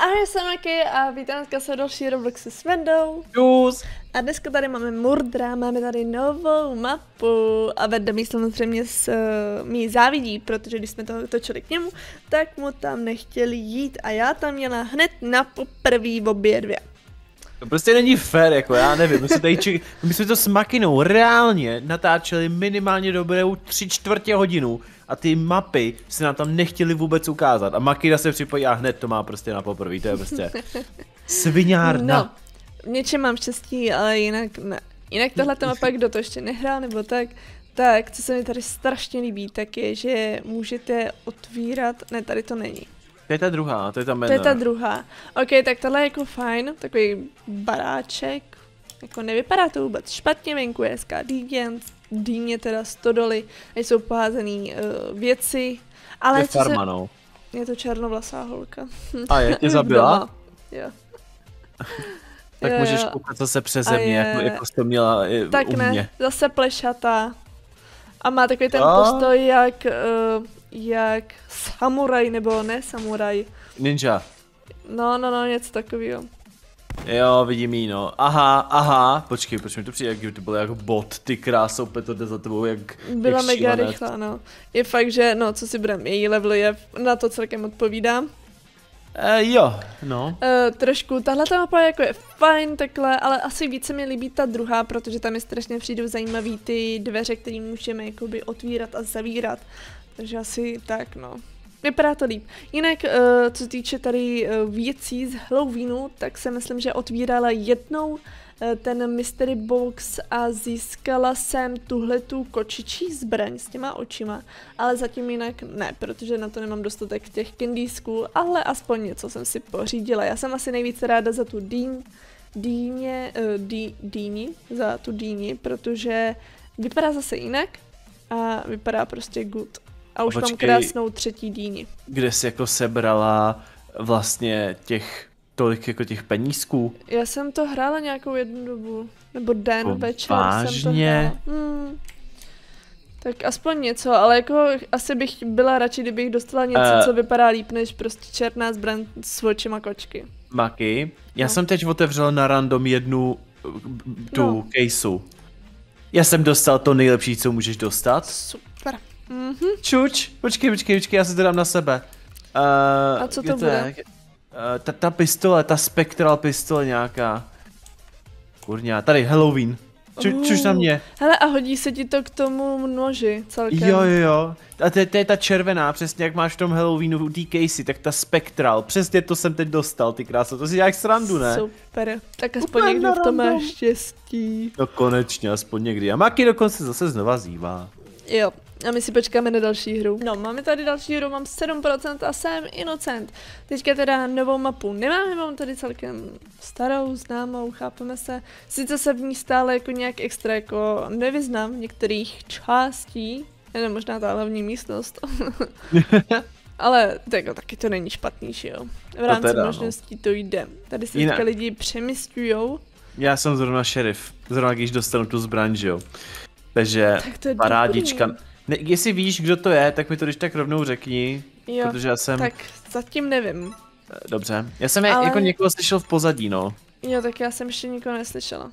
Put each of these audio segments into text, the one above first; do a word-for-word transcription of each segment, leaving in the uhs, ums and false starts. Ahoj, jsem Makky a vítám dneska se další Robloxy s Vendou. Jus. A dneska tady máme Murdra, máme tady novou mapu a Venda mi samozřejmě s, uh, mi závidí, protože když jsme to točili k němu, tak mu tam nechtěli jít a já tam měla hned na poprvý obě dvě. To prostě není fér, jako já nevím, my jsme, tady či... my jsme to s Makkinou reálně natáčeli minimálně dobrou tři čtvrtě hodinu a ty mapy se nám tam nechtěli vůbec ukázat a Makkina se připojí a hned to má prostě na poprvé, to je prostě sviňárna. No, v něčem mám štěstí, ale jinak ne. Jinak tohleto mapa, kdo to ještě nehrál nebo tak, tak co se mi tady strašně líbí, tak je, že můžete otvírat, ne tady to není. To je ta druhá, to je ta jména. To je ta druhá. OK, tak tohle je jako fajn, takový baráček. Jako nevypadá to vůbec špatně, venku je hezká dýně, dýně teda stodoly, nejsou poházený uh, věci. Ale je farma, no. Je to černovlasá holka. A je tě zabila? Jo. Tak jo, můžeš koukat zase přeze mě, jako, jako jsi to měla i tak u mě. Tak ne, zase plešatá. A má takový ten a... postoj, jak... Uh, jak samuraj, nebo ne samuraj. Ninja. No, no, no, něco takového. Jo, vidím jí, no. Aha, aha, počkej, proč mi to přijde, jak kdyby to bylo jako bot, ty krása, opět to jde za tebou, jak byla jak mega šílené. Rychlá, no. Je fakt, že, no, co si budem, její level je, na to celkem odpovídám. E, jo, no. E, trošku, tahle ta mapa jako je fajn takhle, ale asi více mi líbí ta druhá, protože tam je strašně přijdou zajímavý ty dveře, které můžeme jakoby otvírat a zavírat. Takže asi tak, no. Vypadá to líp. Jinak, uh, co se týče tady uh, věcí z Halloweenu, tak se myslím, že otvírala jednou uh, ten mystery box a získala jsem tuhletu kočičí zbraň s těma očima. Ale zatím jinak ne, protože na to nemám dostatek těch candysků, ale aspoň něco jsem si pořídila. Já jsem asi nejvíce ráda za tu dýň, dýně, uh, dý, dýni, za tu dýni, protože vypadá zase jinak a vypadá prostě good. A už Počkej, mám krásnou třetí dýni. Kde jsi jako sebrala vlastně těch, tolik jako těch penízků? Já jsem to hrála nějakou jednu dobu, nebo den, o, večer vážně? Jsem to hrála. Hmm. Tak aspoň něco, ale jako asi bych byla radši, kdybych dostala něco, uh, co vypadá líp, než prostě černá zbraň s očima kočky. Makky, já no. jsem teď otevřela na random jednu tu no. caseu. Já jsem dostal to nejlepší, co můžeš dostat. Super. Mm-hmm. Čuč, počkej, počkej, počkej, já se to dám na sebe. Uh, A co to bude? Uh, ta, ta pistole, ta Spektral pistole nějaká. Kurňa, tady Halloween. Ču, uh. Čuč na mě. Hele, a hodí se ti to k tomu množi celkem. Jo, jo, jo. A to je ta červená, přesně jak máš v tom Halloweenu u té casey, tak ta Spektral. Přesně to jsem teď dostal, ty krása, to si děláš srandu, ne? Super, tak aspoň Úplně někdo v tom má štěstí. No konečně, aspoň někdy. A Makky dokonce zase znova zývá. Jo. A my si počkáme na další hru. No, máme tady další hru, mám sedm procent a jsem inocent. Teďka teda novou mapu nemáme, mám tady celkem starou, známou, chápeme se. Sice se v ní stále jako nějak extra jako nevyznám v některých částí, ne, možná ta hlavní místnost. Ale jako, taky to není špatný, že jo. V rámci teda, možností no. to jde. Tady se teďka lidi přemysťujou. Já jsem zrovna šerif, zrovna když dostanu tu zbraň, že jo. Takže tak parádička. Dobrý. Ne, jestli víš, kdo to je, tak mi to když tak rovnou řekni, jo, protože já jsem... tak zatím nevím. Dobře, já jsem Ale... jako někoho slyšel v pozadí, no. Jo, tak já jsem ještě nikoho neslyšela.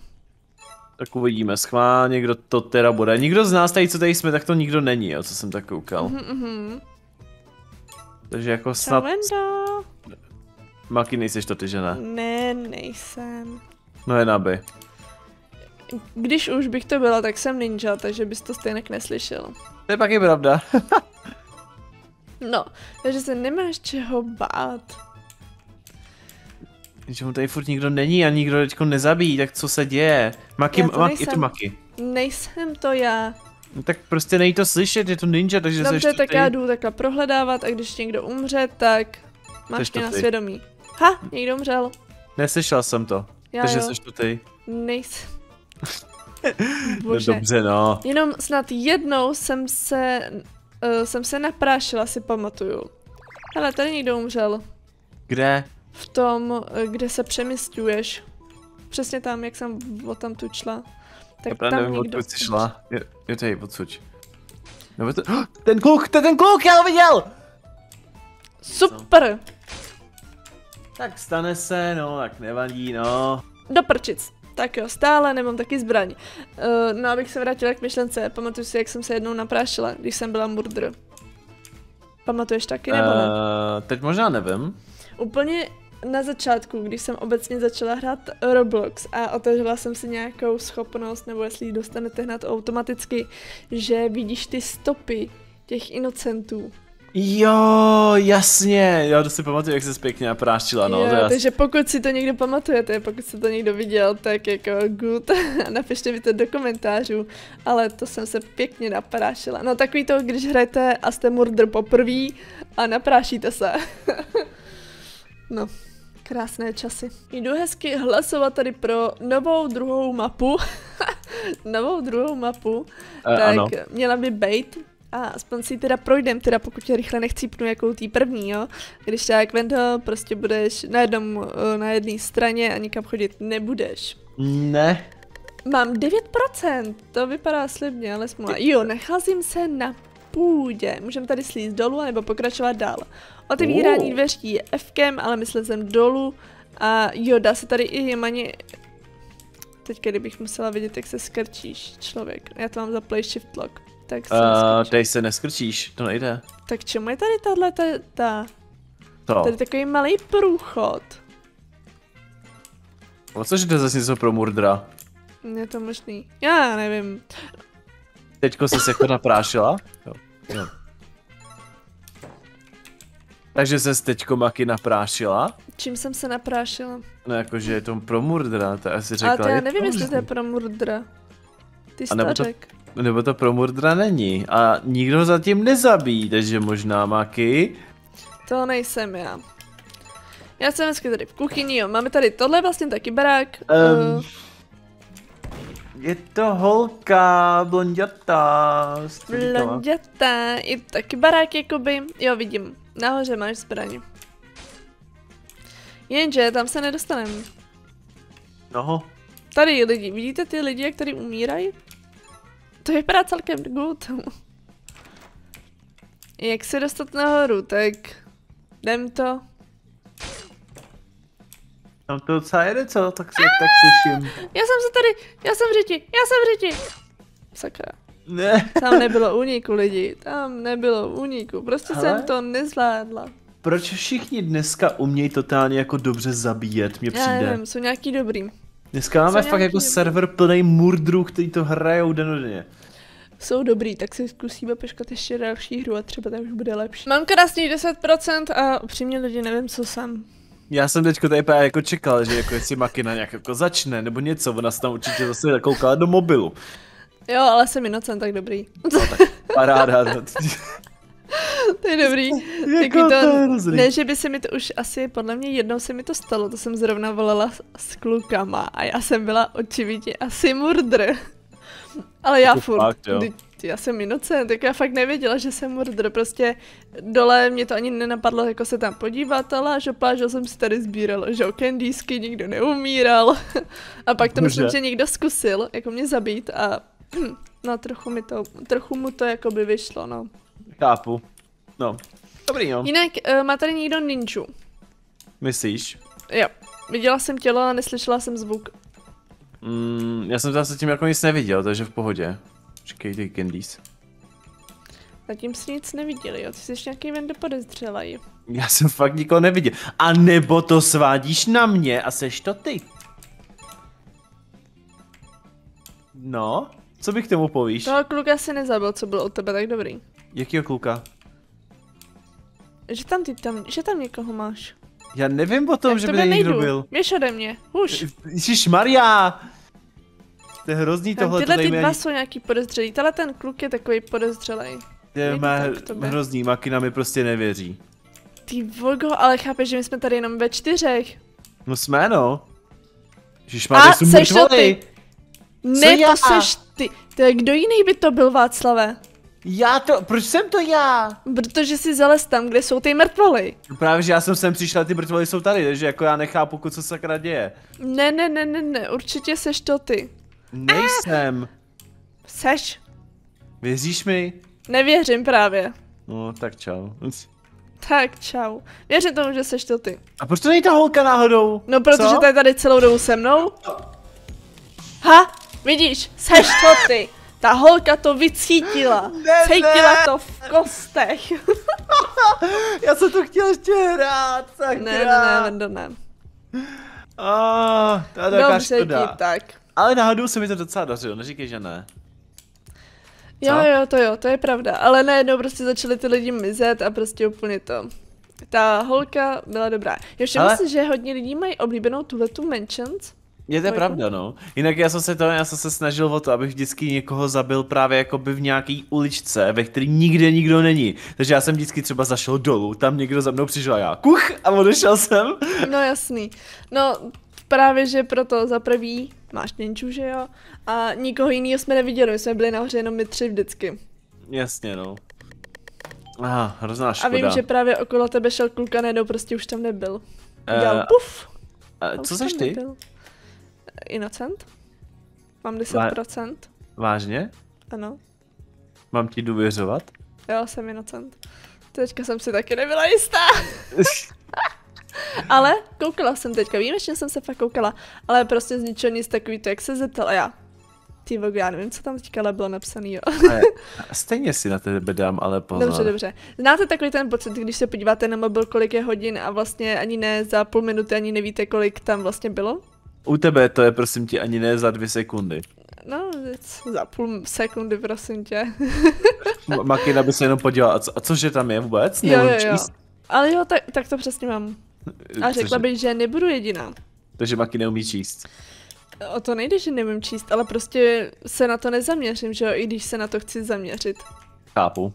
Tak uvidíme, schválně, kdo to teda bude. Nikdo z nás tady, co tady jsme, tak to nikdo není, jo, co jsem tak koukal. Mm -hmm. Takže jako snad... Makky, nejseš to ty, že ne? Ne, nejsem. No jen aby. Když už bych to byla, tak jsem ninja, takže bys to stejně neslyšel. To je pak i pravda. No, takže se nemáš čeho bát. Když mu tady furt nikdo není a nikdo teďko nezabíjí, tak co se děje? Makky, Makky, je to Makky. Nejsem to já. No, tak prostě nejde to slyšet, je to ninja, takže se ještě... Dobře, tak já jdu takhle prohledávat a když někdo umře, tak máš mě na svědomí. Ha, někdo umřel. Neslyšel jsem to, já takže seš to ty. Nejsem. Bože. Dobře, no. Jenom snad jednou jsem se, uh, jsem se naprášila, si pamatuju. Hele, tady někdo umřel. Kde? V tom, kde se přemysťuješ. Přesně tam, jak jsem o tam tu šla. Tak já tam nevím, odkud jsi šla. Je, je tady odsuď. No, to... oh, ten kluk, to je ten kluk, já ho viděl! Super! Tak stane se, no, tak nevadí, no. Do prčic. Tak jo, stále nemám taky zbraň. Uh, no, abych se vrátila k myšlence, pamatuju si, jak jsem se jednou naprášila, když jsem byla murdr. Pamatuješ taky, nebo ne? Uh, teď možná nevím. Úplně na začátku, když jsem obecně začala hrát Roblox a otevřela jsem si nějakou schopnost, nebo jestli ji dostanete hned automaticky, že vidíš ty stopy těch inocentů. Jo, jasně, já to si pamatuju, jak se pěkně naprášila, no. Jo, to takže pokud si to někdo pamatujete, pokud se to někdo viděl, tak jako good, napište mi to do komentářů, ale to jsem se pěkně naprášila. No takový to, když hrajete a jste murdr poprvé a naprášíte se. No, krásné časy. Jdu hezky hlasovat tady pro novou druhou mapu, novou druhou mapu, e, tak ano. Měla by být. A aspoň si teda projdem, teda pokud tě rychle nechcípnu jako tý první, jo. Když tak Vendal, prostě budeš na jednom, na jedné straně a nikam chodit nebudeš. Ne. Mám devět procent, to vypadá slibně, ale smůla. Jo, nacházím se na půdě. Můžeme tady slízt dolů, nebo pokračovat dál. Otevírání dveří je F-kem, ale myslím jsem dolů. A jo, dá se tady i jemani... Teď, kdybych musela vidět, jak se skrčíš, člověk. Já to mám za play shift lock. Tak se uh, tady se neskrčíš, to nejde. Tak čemu je tady tahle ta? Tady takový malý průchod. O což jde zase něco pro murdra? Je to možný. Já nevím. Teďko jsi se jako naprášila? Jo. Jo. Takže ses teďko Makky naprášila? Čím jsem se naprášila? No jakože je to pro murdra, to asi řekla. Ale to já nevím, je jestli to je pro murdra. Ty stařek. Nebo to pro murdra není a nikdo ho zatím nezabíjí, takže možná Makky. To nejsem já. Já jsem dneska tady v kuchyni, jo, máme tady tohle vlastně taky barák. Um, uh... Je to holka, blondětá. Blondětá, i taky barák jakoby, jo vidím, nahoře máš zbraň. Jenže tam se nedostaneme. Noho. Tady lidi, vidíte ty lidi, jak tady umírají? To vypadá celkem good. Jak se dostat nahoru, tak jdem to. Tam to docela jede, co? Tak se tak slyším. Já jsem se tady, já jsem v řiti, já jsem v řiti. Sakra. Ne. Tam nebylo úniku lidi, tam nebylo úniku, prostě ale jsem to nezvládla. Proč všichni dneska umějí totálně jako dobře zabíjet, mě přijde. Já nevím, jsou nějaký dobrý. Dneska máme fakt jako server plný murdrů, který to hrajou denodenně. Jsou dobrý, tak si zkusíme počkat ještě další hru a třeba tam už bude lepší. Mám krásných deset procent a upřímně lidi nevím, co jsem. Já jsem teďko tady právě jako čekal, že jako jestli Makina nějak jako začne nebo něco, ona se tam určitě zase zakoukala do mobilu. Jo, ale jsem inocent, tak dobrý. No, tak paráda. No. To je dobrý. Jako to, to je ne, že by se mi to už asi, podle mě jednou se mi to stalo, to jsem zrovna volala s, s klukama a já jsem byla očividně asi murdr. Ale já furt, fakt, kdy, já jsem inocent, tak já fakt nevěděla, že jsem murdr, prostě dole mě to ani nenapadlo jako se tam podívat, ale žopla, že jsem si tady sbírala, že o candiesky nikdo neumíral a pak to myslím, že někdo zkusil jako mě zabít a no trochu mi to, trochu mu to jako by vyšlo, no. Chápu. No. Dobrý, jo. Jinak uh, má tady někdo ninju. Myslíš? Jo. Viděla jsem tělo a neslyšela jsem zvuk. Mm, já jsem zase tím jako nic neviděl, takže v pohodě. Počkej, ty candies. Zatím si nic neviděli, jo. Ty jsi nějaký ven podezřelej. Já jsem fakt nikoho neviděl. A nebo to svádíš na mě a seš to ty. No, co bych tomu povíš? Toho kluka si nezabil, co bylo od tebe, tak dobrý. Jakýho kluka? Že tam ty tam, že tam někoho máš. Já nevím o tom, tak že by někdo byl. Běž ode mě, už. Ježišmarja! To je hrozný tohle. Tyhle ty dva jsou nějaký podezřelý, tenhle ten kluk je takový podezřelý. Je má hrozný, Makina mi prostě nevěří. Ty vogo, ale chápeš, že my jsme tady jenom ve čtyřech. No jsme, no. Ježišmarja, jsou můj tvory. Ne, to seš ty. To je, kdo jiný by to byl, Václave? Já to, proč jsem to já? Protože si zalez tam, kde jsou ty mrtvoly. Právě, že já jsem sem přišla, ty mrtvoly jsou tady, takže jako já nechápu, co se sakra děje. Ne, ne, ne, ne, ne, určitě seš to ty. Nejsem. Seš. Věříš mi? Nevěřím právě. No, tak čau. Tak čau. Věřím tomu, že seš to ty. A proč to není ta holka náhodou? No protože ta je tady celou dobu se mnou. Ha, vidíš, seš to ty. Ta holka to vycítila. Ne, cítila ne. To v kostech. Já jsem to chtěl ještě hrát, tak ne, ne, ne, ne, ne. Oh, to je taková škoda. Tak. Ale náhodou se mi to docela dařilo, neříkej, že ne. Co? Jo, jo, to jo, to je pravda, ale najednou prostě začaly ty lidi mizet a prostě úplně to. Ta holka byla dobrá. Ještě ale... myslím, že hodně lidí mají oblíbenou tuhletu mentions. Je to pravda, no. Jinak já jsem se to, já jsem se snažil o to, abych vždycky někoho zabil právě jakoby v nějaký uličce, ve který nikde nikdo není. Takže já jsem vždycky třeba zašel dolů, tam někdo za mnou přišel a já kuch a odešel jsem. No jasný. No právě, že proto za prvý máš něčů, že jo? A nikoho jiného jsme neviděli, my jsme byli nahoře jenom my tři vždycky. Jasně, no. Aha, hrozná škoda. A vím, že právě okolo tebe šel kluka, najednou prostě už tam nebyl. Dělal uh, puf. Uh, co seš ty? Nebyl. Innocent? Mám deset procent. Vážně? Ano. Mám ti důvěřovat? Jo, jsem innocent. Teďka jsem si taky nebyla jistá. Ale koukala jsem teďka, výjimečně jsem se fakt koukala, ale prostě z ničeho nic takový to, jak se zeptala já. Ty vogu, já nevím, co tam teďka bylo napsaný, jo. Ne, stejně si na tebe dám, ale pozor. Dobře, dobře. Znáte takový ten pocit, když se podíváte na mobil, kolik je hodin a vlastně ani ne za půl minuty, ani nevíte, kolik tam vlastně bylo? U tebe to je, prosím tě, ani ne za dvě sekundy. No, za půl sekundy, prosím tě. Makina by se jenom podívala, a, co, a cože tam je vůbec? Jo, jo, jo. Ale jo, tak, tak to přesně mám. A řekla bych, že nebudu jediná. Takže Makky neumí číst. O to nejde, že neumím číst, ale prostě se na to nezaměřím, že jo, i když se na to chci zaměřit. Chápu.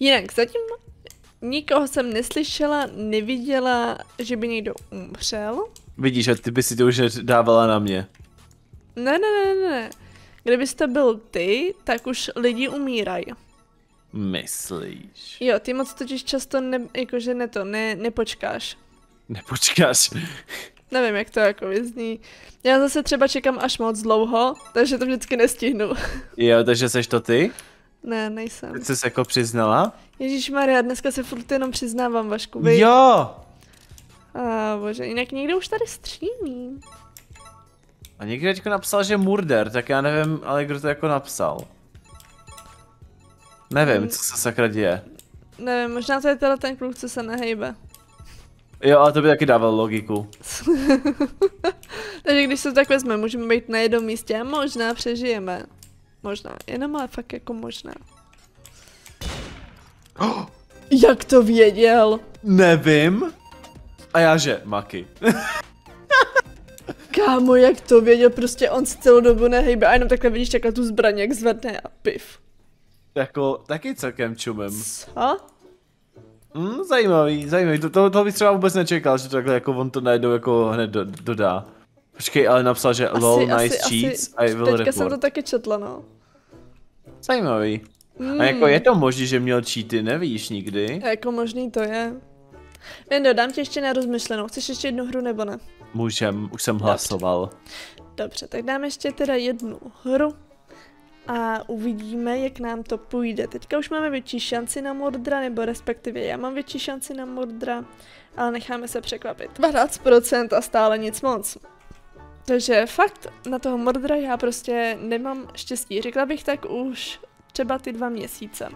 Jinak zatím nikoho jsem neslyšela, neviděla, že by někdo umřel. Vidíš, a ty by si to už dávala na mě. Ne, ne, ne, ne, ne. Kdybys to byl ty, tak už lidi umírají. Myslíš? Jo, ty moc totiž často ne, jakože ne to, ne, nepočkáš. Nepočkáš? Nevím, jak to jako vyzní. Já zase třeba čekám až moc dlouho, takže to vždycky nestihnu. Jo, takže seš to ty? Ne, nejsem. Teď jsi se jako přiznala? Ježíšmarja, dneska se furt jenom přiznávám, Vašku, bej. Jo! A bože, jinak někdo už tady střímí. A někdo jako napsal, že murder, tak já nevím, ale kdo to jako napsal. Nevím, co se sakra děje. Nevím, možná to je teda ten kluk, co se nehejbe. Jo, ale to by taky dával logiku. Takže když se tak vezme, můžeme být na jednom místě a možná přežijeme. Možná, jenom ale fakt jako možná. Oh! Jak to věděl? Nevím. A já že, Makky. Kámo, jak to věděl, prostě on se celou dobu nehejbe a jenom takhle vidíš takhle tu zbraň, jak zvedne a piv. Jako, taky celkem čumem. Co? Mm, zajímavý, zajímavý, to, to, toho bych třeba vůbec nečekal, že takhle jako on to najednou jako hned do, dodá. Počkej, ale napsal, že asi, lol, asi, nice asi, cheats, I will report. Teďka jsem to taky četla, no. Zajímavý. Mm. A jako je to možný, že měl cheaty, nevíš nikdy? A jako možný to je. Vendo, dám ti ještě na rozmyšlenou, chceš ještě jednu hru nebo ne? Můžem, už jsem hlasoval. Dobře, Dobře tak dám ještě teda jednu hru. A uvidíme, jak nám to půjde. Teďka už máme větší šanci na Mordra, nebo respektive já mám větší šanci na Mordra, ale necháme se překvapit. dvanáct procent a stále nic moc. Takže fakt na toho Mordra já prostě nemám štěstí. Řekla bych tak už třeba ty dva měsíce.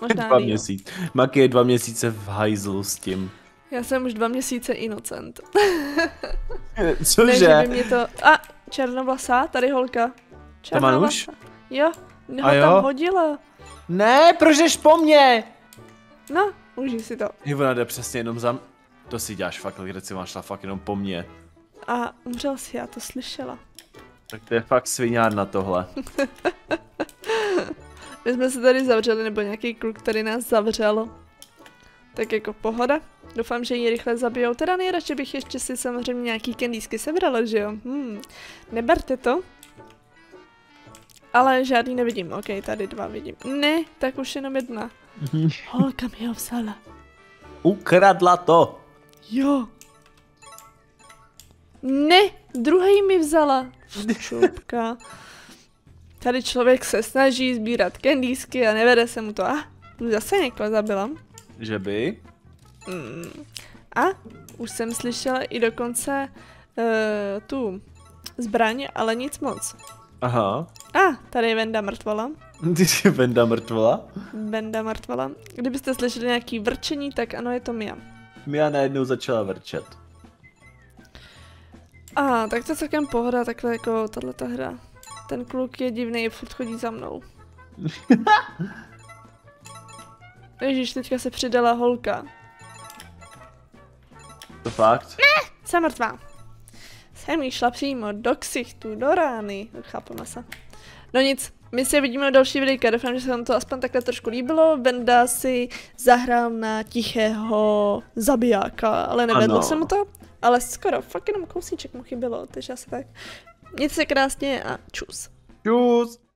Možná dva měsíce. Makky je dva měsíce v hajzlu s tím. Já jsem už dva měsíce innocent. Cože? By mě to... A, černovlasá, tady holka. Černovlasá. Jo, ho jo? Tam hodila. Ne, proč jdeš po mně? No, užij si to. Jo, ona jde přesně jenom za m... To si děláš fakt, kde si máš šla fakt jenom po mně. A umřel si, já to slyšela. Tak to je fakt sviňár na tohle. My jsme se tady zavřeli, nebo nějaký kluk tady nás zavřel. Tak jako pohoda. Doufám, že ji rychle zabijou. Teda nejradši bych ještě si samozřejmě nějaký kendýsky sebrala, že jo? Hmm. Neberte to. Ale žádný nevidím, ok, tady dva vidím. Ne, tak už jenom jedna. Holka mi ho vzala. Ukradla to. Jo. Ne, druhý mi vzala. Šupka. Tady člověk se snaží sbírat kendýsky a nevede se mu to. A, ah, zase někoho zabila. že by. Mm. A už jsem slyšela i dokonce uh, tu zbraň, ale nic moc. Aha. A, ah, tady je Venda mrtvola. Ty Venda mrtvola? Venda mrtvola. Kdybyste slyšeli nějaký vrčení, tak ano, je to Mia. Mia najednou začala vrčet. A, ah, tak to je celkem pohoda, takhle jako tato hra. Ten kluk je divný, furt chodí za mnou. Ježíš, teďka se přidala holka. To fakt? Ne, jsem mrtvá. Jsem jí šla přímo do ksichtu, do rány. Chápu masa. No nic, my se vidíme v další videjka. Doufám, že se vám to aspoň takhle trošku líbilo. Venda si zahrál na tichého zabijáka, ale nevedlo se mu to. Ale skoro, fakt jenom kousíček mu chybělo, takže asi tak. Mějte se krásně a čus. Čus.